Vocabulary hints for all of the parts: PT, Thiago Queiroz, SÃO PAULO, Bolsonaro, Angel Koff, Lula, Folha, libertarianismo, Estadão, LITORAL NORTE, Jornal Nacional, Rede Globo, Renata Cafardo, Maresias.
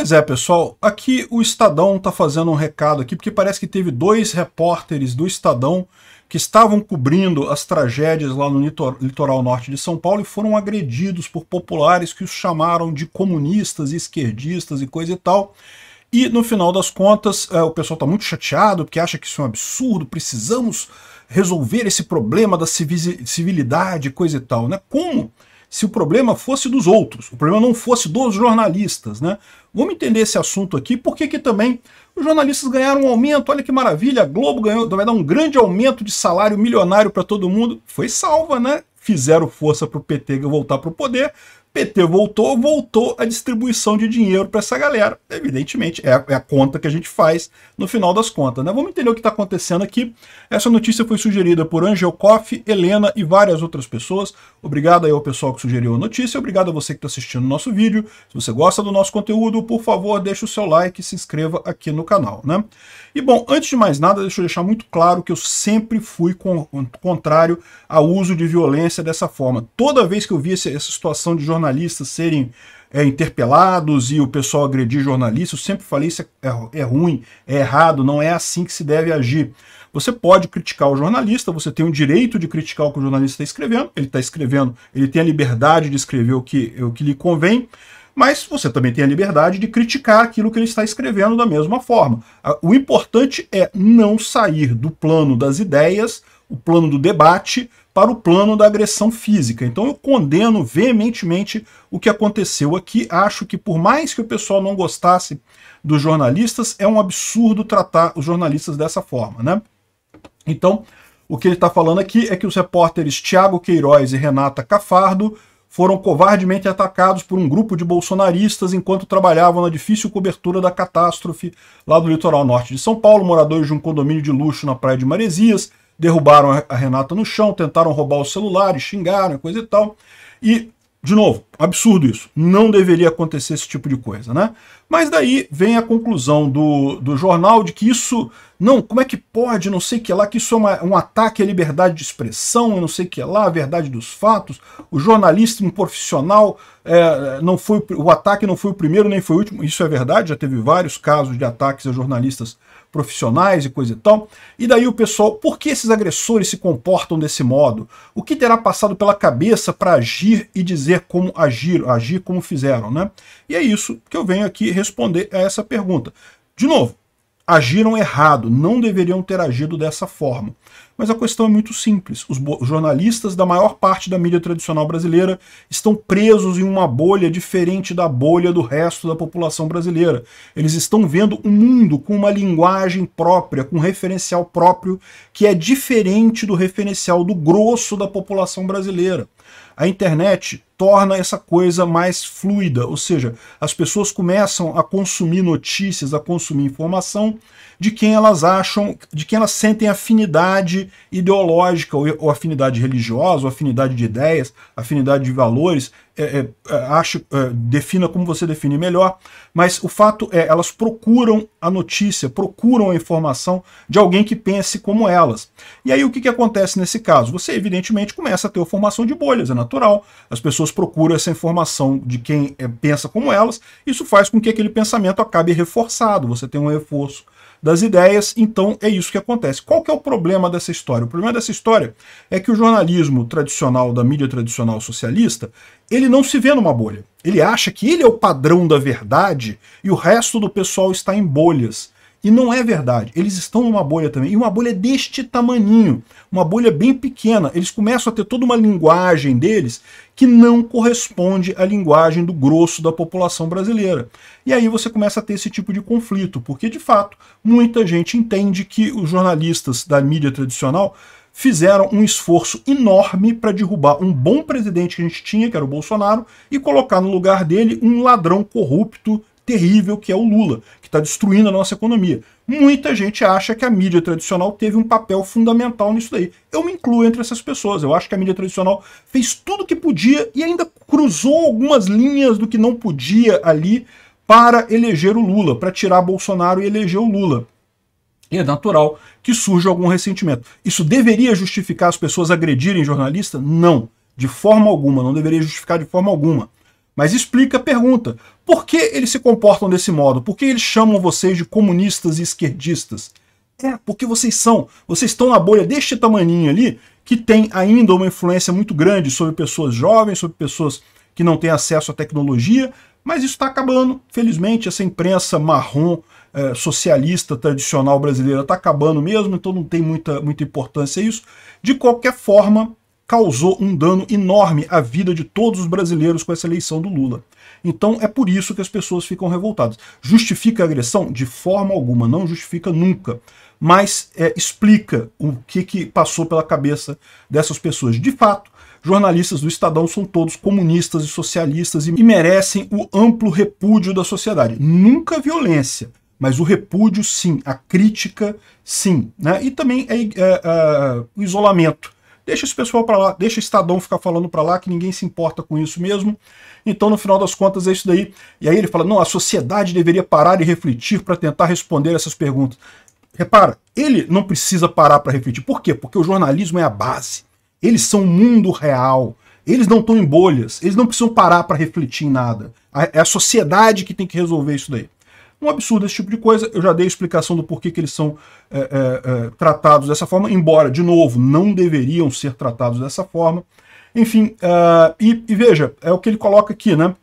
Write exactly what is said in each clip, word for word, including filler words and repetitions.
Pois é, pessoal, aqui o Estadão está fazendo um recado aqui, porque parece que teve dois repórteres do Estadão que estavam cobrindo as tragédias lá no litoral norte de São Paulo e foram agredidos por populares que os chamaram de comunistas, esquerdistas e coisa e tal. E, no final das contas, o pessoal está muito chateado, porque acha que isso é um absurdo, precisamos resolver esse problema da civilidade, coisa e tal, né? Como se o problema fosse dos outros, o problema não fosse dos jornalistas, né? Vamos entender esse assunto aqui, porque que também os jornalistas ganharam um aumento, olha que maravilha, a Globo ganhou, vai dar um grande aumento de salário milionário para todo mundo, foi salva, né? Fizeram força para o P T voltar para o poder, P T voltou, voltou a distribuição de dinheiro para essa galera. Evidentemente, é a, é a conta que a gente faz no final das contas, né? Vamos entender o que está acontecendo aqui. Essa notícia foi sugerida por Angel Koff, Helena e várias outras pessoas. Obrigado aí ao pessoal que sugeriu a notícia, obrigado a você que está assistindo o nosso vídeo. Se você gosta do nosso conteúdo, por favor, deixa o seu like e se inscreva aqui no canal, né? E bom, antes de mais nada, deixa eu deixar muito claro que eu sempre fui con- contrário ao uso de violência dessa forma. Toda vez que eu vi essa situação de jornalistas serem é, interpelados e o pessoal agredir jornalistas, eu sempre falei isso é, é ruim, é errado, não é assim que se deve agir. Você pode criticar o jornalista, você tem o direito de criticar o que o jornalista está escrevendo, ele está escrevendo, ele tem a liberdade de escrever o que, o que lhe convém, mas você também tem a liberdade de criticar aquilo que ele está escrevendo da mesma forma. O importante é não sair do plano das ideias, o plano do debate, para o plano da agressão física. Então eu condeno veementemente o que aconteceu aqui. Acho que por mais que o pessoal não gostasse dos jornalistas, é um absurdo tratar os jornalistas dessa forma, né? Então, o que ele está falando aqui é que os repórteres Thiago Queiroz e Renata Cafardo foram covardemente atacados por um grupo de bolsonaristas enquanto trabalhavam na difícil cobertura da catástrofe lá do litoral norte de São Paulo, moradores de um condomínio de luxo na Praia de Maresias, derrubaram a Renata no chão, tentaram roubar os celulares, xingaram, coisa e tal. E, de novo, absurdo isso. Não deveria acontecer esse tipo de coisa, né? Mas daí vem a conclusão do, do jornal de que isso... Não, como é que pode, não sei o que lá, que isso é uma, um ataque à liberdade de expressão, não sei o que lá, a verdade dos fatos. O jornalista, um profissional, é, não foi, o ataque não foi o primeiro nem foi o último. Isso é verdade, já teve vários casos de ataques a jornalistas profissionais e coisa e tal, e daí o pessoal, por que esses agressores se comportam desse modo? O que terá passado pela cabeça para agir e dizer como agir, agir como fizeram, né? E é isso que eu venho aqui responder a essa pergunta. De novo, agiram errado, não deveriam ter agido dessa forma. Mas a questão é muito simples. Os jornalistas da maior parte da mídia tradicional brasileira estão presos em uma bolha diferente da bolha do resto da população brasileira. Eles estão vendo um mundo com uma linguagem própria, com um referencial próprio, que é diferente do referencial do grosso da população brasileira. A internet torna essa coisa mais fluida, ou seja, as pessoas começam a consumir notícias, a consumir informação de quem elas acham, de quem elas sentem afinidade ideológica, ou afinidade religiosa, ou afinidade de ideias, afinidade de valores, é, é, acho, é, defina como você define melhor, mas o fato é, elas procuram a notícia, procuram a informação de alguém que pense como elas. E aí o que, que acontece nesse caso? Você evidentemente começa a ter a formação de bolhas, é natural, as pessoas procuram essa informação de quem é, pensa como elas, isso faz com que aquele pensamento acabe reforçado, você tem um reforço das ideias, então é isso que acontece. Qual que é o problema dessa história? O problema dessa história é que o jornalismo tradicional, da mídia tradicional socialista, ele não se vê numa bolha. Ele acha que ele é o padrão da verdade e o resto do pessoal está em bolhas. E não é verdade, eles estão numa bolha também, e uma bolha deste tamaninho, uma bolha bem pequena, eles começam a ter toda uma linguagem deles que não corresponde à linguagem do grosso da população brasileira. E aí você começa a ter esse tipo de conflito, porque de fato, muita gente entende que os jornalistas da mídia tradicional fizeram um esforço enorme para derrubar um bom presidente que a gente tinha, que era o Bolsonaro, e colocar no lugar dele um ladrão corrupto, terrível, que é o Lula, que está destruindo a nossa economia. Muita gente acha que a mídia tradicional teve um papel fundamental nisso daí. Eu me incluo entre essas pessoas. Eu acho que a mídia tradicional fez tudo que podia e ainda cruzou algumas linhas do que não podia ali para eleger o Lula, para tirar Bolsonaro e eleger o Lula. E é natural que surja algum ressentimento. Isso deveria justificar as pessoas agredirem jornalista? Não, de forma alguma. Não deveria justificar de forma alguma. mas explica a pergunta. Por que eles se comportam desse modo? Por que eles chamam vocês de comunistas e esquerdistas? É, porque vocês são. Vocês estão na bolha deste tamaninho ali, que tem ainda uma influência muito grande sobre pessoas jovens, sobre pessoas que não têm acesso à tecnologia, mas isso está acabando. Felizmente, essa imprensa marrom, eh, socialista, tradicional brasileira está acabando mesmo, então não tem muita, muita importância isso. De qualquer forma, causou um dano enorme à vida de todos os brasileiros com essa eleição do Lula. Então é por isso que as pessoas ficam revoltadas. Justifica a agressão? De forma alguma, não justifica nunca. Mas é, explica o que, que passou pela cabeça dessas pessoas. De fato, jornalistas do Estadão são todos comunistas e socialistas e merecem o amplo repúdio da sociedade. Nunca a violência, mas o repúdio sim, a crítica sim. Né? E também é, é, é, o isolamento. Deixa esse pessoal para lá, deixa o Estadão ficar falando para lá, que ninguém se importa com isso mesmo. Então, no final das contas, é isso daí. E aí ele fala, não, a sociedade deveria parar e refletir para tentar responder essas perguntas. Repara, ele não precisa parar para refletir. Por quê? Porque o jornalismo é a base. Eles são o mundo real. Eles não estão em bolhas. Eles não precisam parar para refletir em nada. É a sociedade que tem que resolver isso daí. Um absurdo esse tipo de coisa. Eu já dei a explicação do porquê que eles são é, é, é, tratados dessa forma, embora, de novo, não deveriam ser tratados dessa forma. Enfim, uh, e, e veja, é o que ele coloca aqui, né?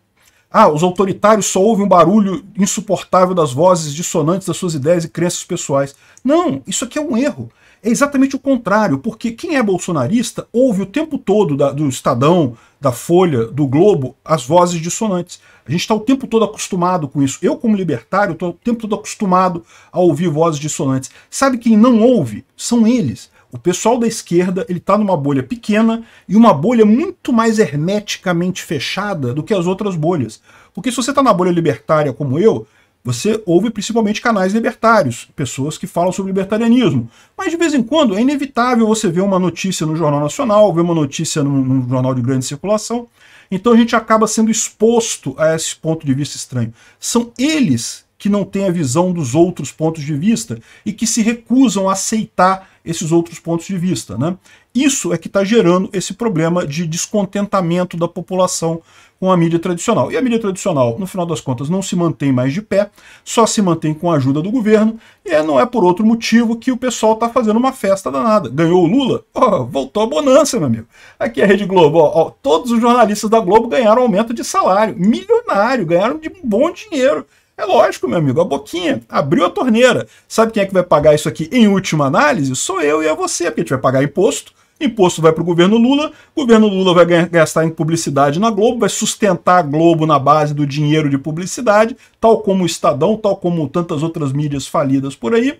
Ah, os autoritários só ouvem um barulho insuportável das vozes dissonantes das suas ideias e crenças pessoais. Não, isso aqui é um erro. É exatamente o contrário, porque quem é bolsonarista ouve o tempo todo da, do Estadão, da Folha, do Globo, as vozes dissonantes. A gente está o tempo todo acostumado com isso. Eu, como libertário, estou o tempo todo acostumado a ouvir vozes dissonantes. Sabe quem não ouve? São eles. O pessoal da esquerda, ele está numa bolha pequena e uma bolha muito mais hermeticamente fechada do que as outras bolhas. Porque se você está na bolha libertária como eu, você ouve principalmente canais libertários, pessoas que falam sobre libertarianismo. Mas de vez em quando é inevitável você ver uma notícia no Jornal Nacional, ver uma notícia num, num jornal de grande circulação. Então a gente acaba sendo exposto a esse ponto de vista estranho. São eles que não têm a visão dos outros pontos de vista e que se recusam a aceitar esses outros pontos de vista, né? Isso é que está gerando esse problema de descontentamento da população com a mídia tradicional. E a mídia tradicional, no final das contas, não se mantém mais de pé, só se mantém com a ajuda do governo, e não é por outro motivo que o pessoal está fazendo uma festa danada. Ganhou o Lula? Oh, voltou a bonança, meu amigo. Aqui é a Rede Globo. Ó, ó, todos os jornalistas da Globo ganharam aumento de salário. Milionário, ganharam de bom dinheiro. É lógico, meu amigo, a boquinha abriu a torneira. Sabe quem é que vai pagar isso aqui em última análise? Sou eu e é você, porque a gente vai pagar imposto, imposto vai para o governo Lula, o governo Lula vai gastar em publicidade na Globo, vai sustentar a Globo na base do dinheiro de publicidade, tal como o Estadão, tal como tantas outras mídias falidas por aí.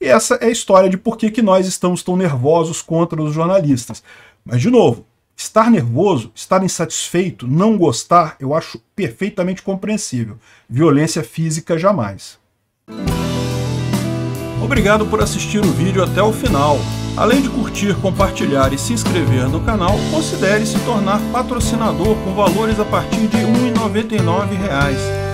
E essa é a história de por que que nós estamos tão nervosos contra os jornalistas. Mas, de novo, estar nervoso, estar insatisfeito, não gostar, eu acho perfeitamente compreensível. Violência física jamais. Obrigado por assistir o vídeo até o final. Além de curtir, compartilhar e se inscrever no canal, considere se tornar patrocinador com valores a partir de um real e noventa e nove centavos.